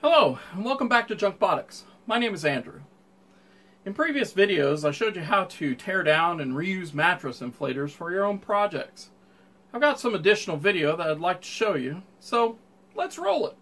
Hello, and welcome back to Junkbotics. My name is Andrew. In previous videos, I showed you how to tear down and reuse mattress inflators for your own projects. I've got some additional video that I'd like to show you, so let's roll it.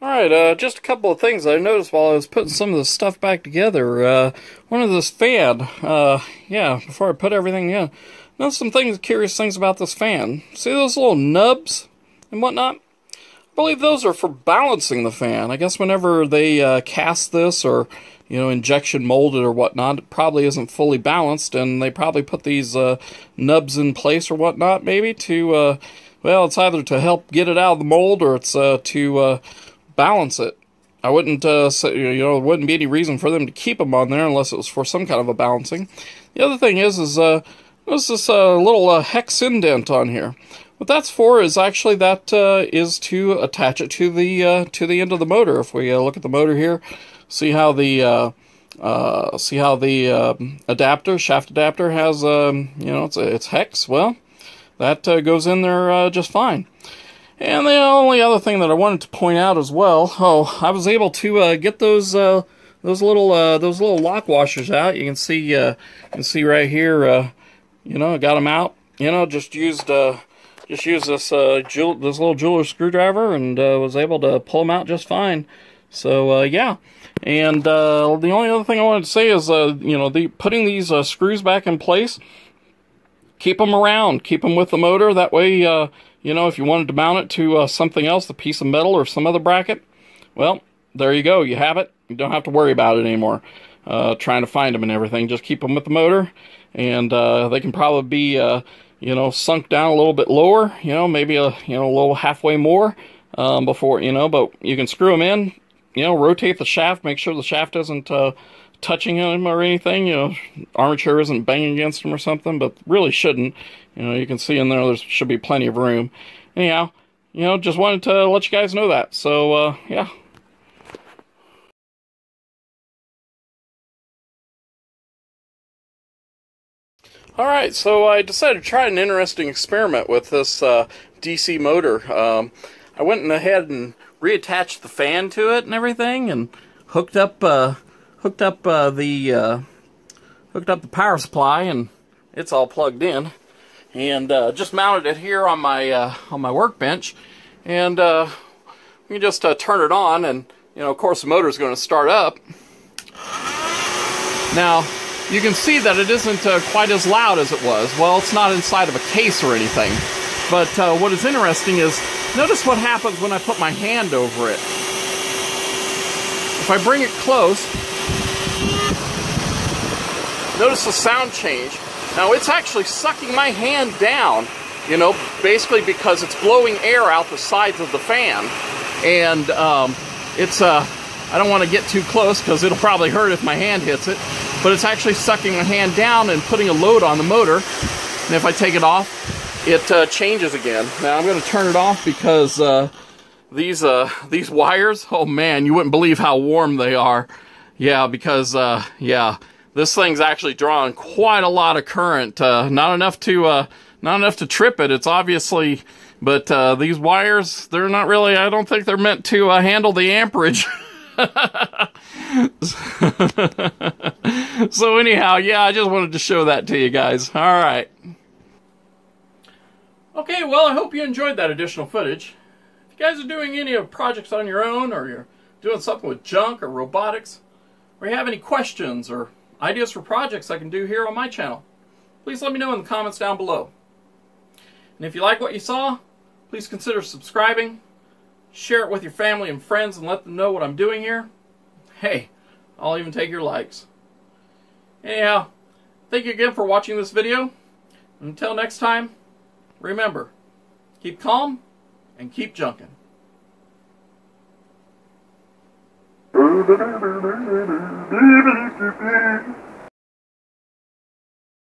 Alright, just a couple of things I noticed while I was putting some of this stuff back together. One of this fan, before I put everything in, noticed some curious things about this fan. See those little nubs and whatnot? I believe those are for balancing the fan. I guess whenever they cast this or, you know, injection molded or whatnot, it probably isn't fully balanced, and they probably put these nubs in place or whatnot, maybe, to, well, it's either to help get it out of the mold or it's to... balance it. I wouldn't say, you know, there wouldn't be any reason for them to keep them on there unless it was for some kind of a balancing. The other thing is there's this little hex indent on here. What that's for is actually that is to attach it to the end of the motor. If we look at the motor here, see how the adapter, shaft adapter has you know, it's hex. Well, that goes in there just fine. And the only other thing that I wanted to point out as well, I was able to get those little lock washers out. You can see right here, you know, I got them out. You know, just used this little jeweler's screwdriver and was able to pull them out just fine. So yeah, and the only other thing I wanted to say is, you know, putting these screws back in place. Keep them around. Keep them with the motor. That way, you know, if you wanted to mount it to something else, a piece of metal or some other bracket, well, there you go. You have it. You don't have to worry about it anymore, trying to find them and everything. Just keep them with the motor, and they can probably be, you know, sunk down a little bit lower, you know, maybe a little halfway more before, you know, but you can screw them in, you know, rotate the shaft, make sure the shaft isn't... touching them or anything, you know, armature isn't banging against them or something, but really shouldn't. You know, you can see in there should be plenty of room. Anyhow, you know, just wanted to let you guys know that. So, yeah. Alright, so I decided to try an interesting experiment with this DC motor. I went ahead and reattached the fan to it and everything, and hooked up the power supply, and it's all plugged in, and just mounted it here on my workbench, and we can just turn it on, and you know, of course, the motor's going to start up. Now you can see that it isn't quite as loud as it was. Well, it's not inside of a case or anything, but what is interesting is notice what happens when I put my hand over it. If I bring it close, notice the sound change. Now it's actually sucking my hand down, you know, basically because it's blowing air out the sides of the fan. And it's, I don't want to get too close because it'll probably hurt if my hand hits it, but it's actually sucking my hand down and putting a load on the motor. And if I take it off, it changes again. Now I'm going to turn it off because these wires, oh man, you wouldn't believe how warm they are. Yeah, because, yeah. This thing's actually drawing quite a lot of current, not enough to trip it. It's obviously, but these wires, they're not really, I don't think they're meant to handle the amperage. So anyhow, yeah, I just wanted to show that to you guys. All right. Okay, well, I hope you enjoyed that additional footage. If you guys are doing any of projects on your own, or you're doing something with junk or robotics, or you have any questions or ideas for projects I can do here on my channel, please let me know in the comments down below. And if you like what you saw, please consider subscribing, share it with your family and friends, and let them know what I'm doing here. Hey, I'll even take your likes. Anyhow, thank you again for watching this video. And until next time, remember, keep calm and keep junking.